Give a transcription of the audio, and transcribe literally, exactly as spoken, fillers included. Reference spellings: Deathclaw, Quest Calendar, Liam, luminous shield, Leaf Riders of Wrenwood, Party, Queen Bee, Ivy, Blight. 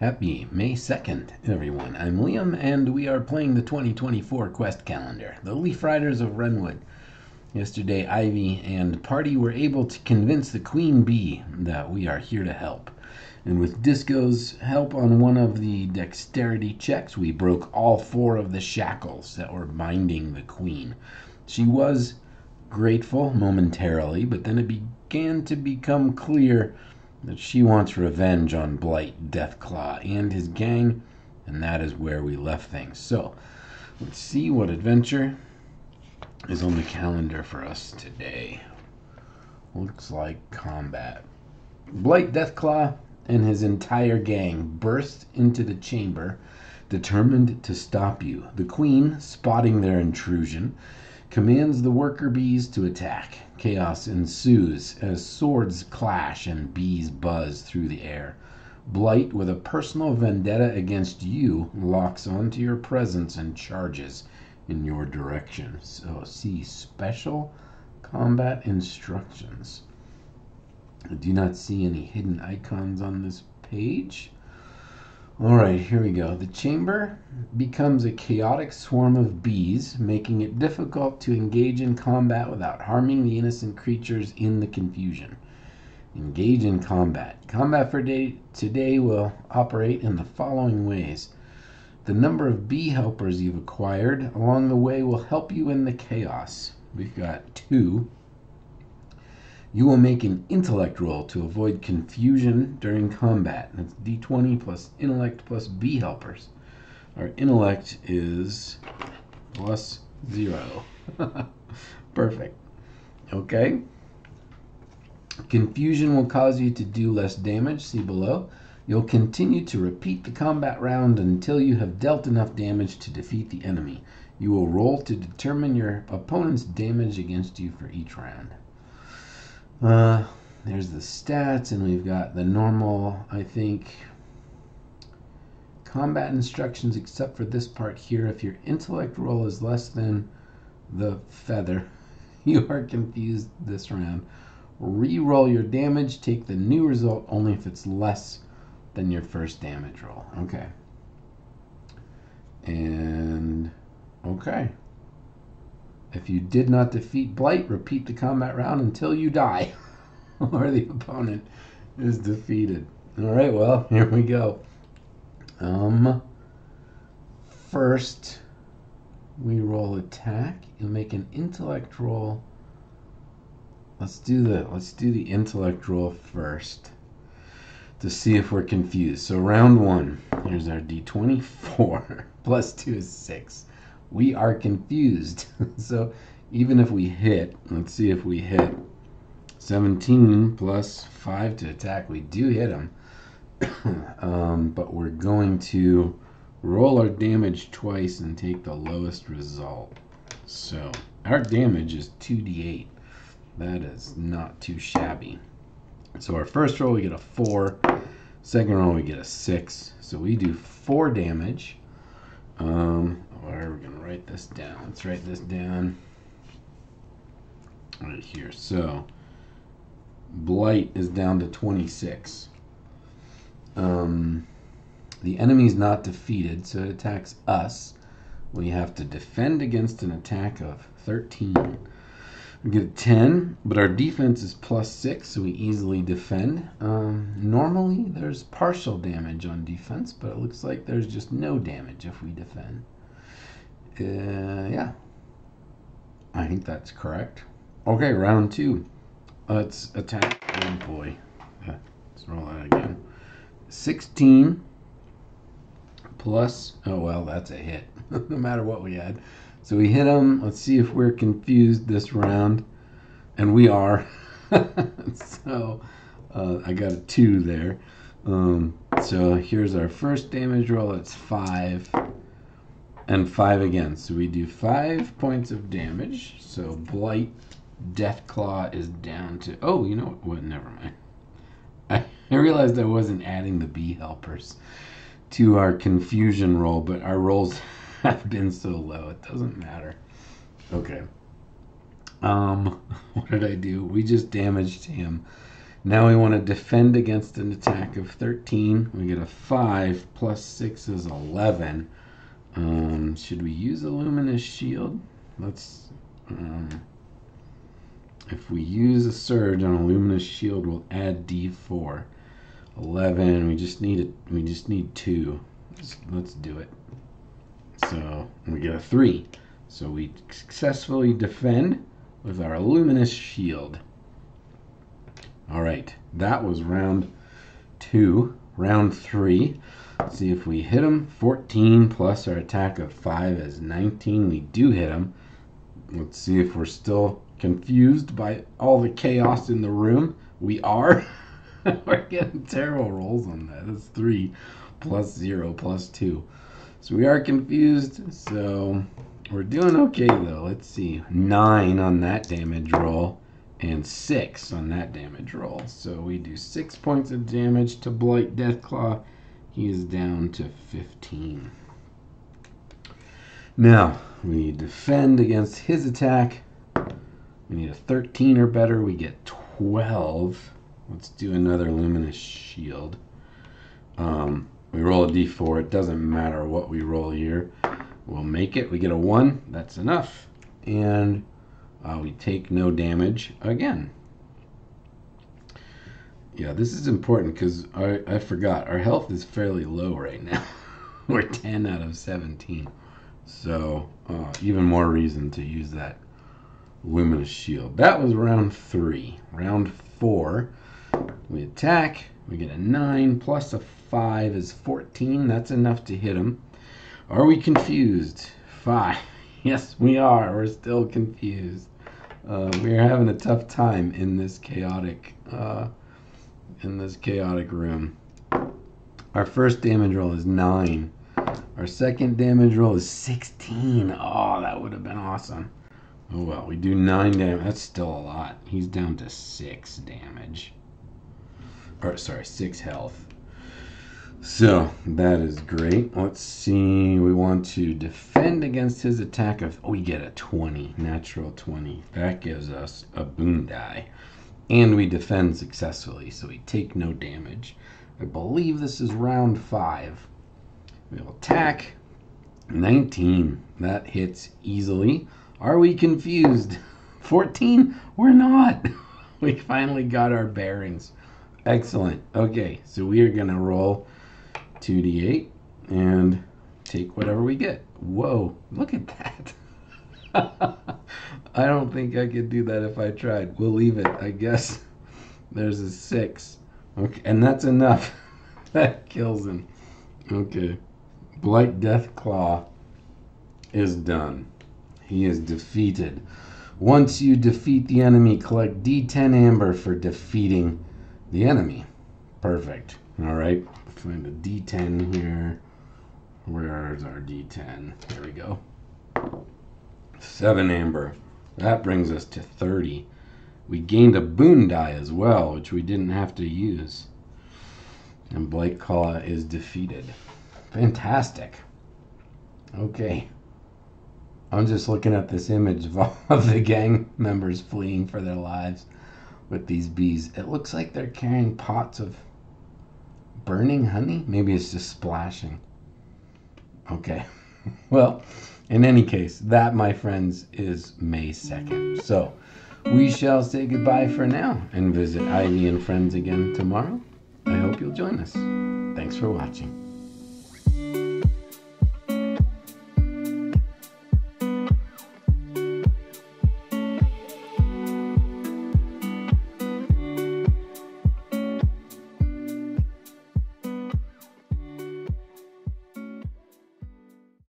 Happy May second, everyone. I'm Liam, and we are playing the twenty twenty-four Quest Calendar, the Leaf Riders of Wrenwood. Yesterday, Ivy and Party were able to convince the Queen Bee that we are here to help. And with Disco's help on one of the dexterity checks, we broke all four of the shackles that were binding the Queen. She was grateful momentarily, but then it began to become clear that she wants revenge on Blight, Deathclaw, and his gang, and that is where we left things. So, let's see what adventure is on the calendar for us today. Looks like combat. Blight, Deathclaw, and his entire gang burst into the chamber, determined to stop you. The Queen, spotting their intrusion, commands the worker bees to attack. Chaos ensues as swords clash and bees buzz through the air. Blight, with a personal vendetta against you, locks onto your presence and charges in your direction. So see special combat instructions. I do not see any hidden icons on this page. All right, here we go. The chamber becomes a chaotic swarm of bees, making it difficult to engage in combat without harming the innocent creatures in the confusion. Engage in combat. Combat for day, today will operate in the following ways. The number of bee helpers you've acquired along the way will help you in the chaos. We've got two. You will make an intellect roll to avoid confusion during combat. That's d twenty plus intellect plus bee helpers. Our intellect is plus zero. Perfect. Okay. Confusion will cause you to do less damage. See below. You'll continue to repeat the combat round until you have dealt enough damage to defeat the enemy. You will roll to determine your opponent's damage against you for each round. Uh, there's the stats, and we've got the normal, I think, combat instructions, except for this part here. If your intellect roll is less than the feather, you are confused this round. Re-roll your damage. Take the new result only if it's less than your first damage roll. Okay. And, okay. If you did not defeat Blight, repeat the combat round until you die or the opponent is defeated. All right, well, here we go. Um, first, we roll attack. You'll make an intellect roll. Let's do the, let's do the intellect roll first to see if we're confused. So round one, here's our d twenty, four plus two is six. We are confused. So even if we hit, let's see if we hit. seventeen plus five to attack. We do hit him. um, but we're going to roll our damage twice and take the lowest result. So our damage is two d eight. That is not too shabby. So our first roll we get a four. Second roll we get a six. So we do four damage. Um, We're going to write this down. Let's write this down right here. So, Blight is down to twenty-six. Um, the enemy's not defeated, so it attacks us. We have to defend against an attack of thirteen. We get a ten, but our defense is plus six, so we easily defend. Um, normally, there's partial damage on defense, but it looks like there's just no damage if we defend. Uh, yeah, I think that's correct. Okay, round two. Let's attack. Oh boy, yeah, let's roll that again. sixteen plus, oh well, that's a hit, no matter what we had. So we hit him. Let's see if we're confused this round. And we are. So uh, I got a two there. Um, so here's our first damage roll. It's five. And five again, so we do five points of damage. So Blight, Deathclaw is down to, oh, you know what, well, never mind. I, I realized I wasn't adding the bee helpers to our confusion roll, but our rolls have been so low, it doesn't matter. Okay, um, what did I do? We just damaged him. Now we want to defend against an attack of thirteen. We get a five plus six is eleven. Um, should we use a luminous shield? Let's. Um, if we use a surge on a luminous shield, we'll add D four. eleven. We just need a, We just need two. Let's, let's do it. So we get a three. So we successfully defend with our luminous shield. All right, that was round two. Round three. Let's see if we hit him. fourteen plus our attack of five is nineteen. We do hit him. Let's see if we're still confused by all the chaos in the room. We are. We're getting terrible rolls on that. That's three plus zero plus two. So we are confused. So we're doing okay though. Let's see. Nine on that damage roll and six on that damage roll. So we do six points of damage to Blight Deathclaw. He is down to fifteen. Now we defend against his attack. We need a thirteen or better. We get twelve. Let's do another luminous shield. Um, we roll a D four. It doesn't matter what we roll here. We'll make it. We get a one. That's enough. And uh, we take no damage again. Yeah, this is important because I, I forgot. Our health is fairly low right now. We're ten out of seventeen. So uh, even more reason to use that luminous shield. That was round three. Round four. We attack. We get a nine plus a five is fourteen. That's enough to hit him. Are we confused? Five. Yes, we are. We're still confused. Uh, we're having a tough time in this chaotic, uh, in this chaotic room. Our first damage roll is nine. Our second damage roll is sixteen. Oh, that would have been awesome. Oh well, we do nine damage. That's still a lot. He's down to six damage. Or, sorry, six health. So that is great. Let's see. We want to defend against his attack of. Oh, we get a twenty, natural twenty. That gives us a boon die, and we defend successfully, so we take no damage. I believe this is round five. We will attack. nineteen. That hits easily. Are we confused? fourteen. We're not. We finally got our bearings. Excellent. Okay, so we are going to roll two d eight and take whatever we get. Whoa, look at that. I don't think I could do that if I tried. We'll leave it, I guess. There's a six. Okay, and that's enough. That kills him. Okay. Blight Deathclaw is done. He is defeated. Once you defeat the enemy, collect d ten amber for defeating the enemy. Perfect. All right. Find a d ten here. Where's our d ten? There we go. seven amber. That brings us to thirty. We gained a boon die as well, which we didn't have to use. And Blight Claw is defeated. Fantastic. Okay. I'm just looking at this image of all of the gang members fleeing for their lives with these bees. It looks like they're carrying pots of burning honey. Maybe it's just splashing. Okay. Well, in any case, that, my friends, is May second. So we shall say goodbye for now and visit Ivy and friends again tomorrow. I hope you'll join us. Thanks for watching.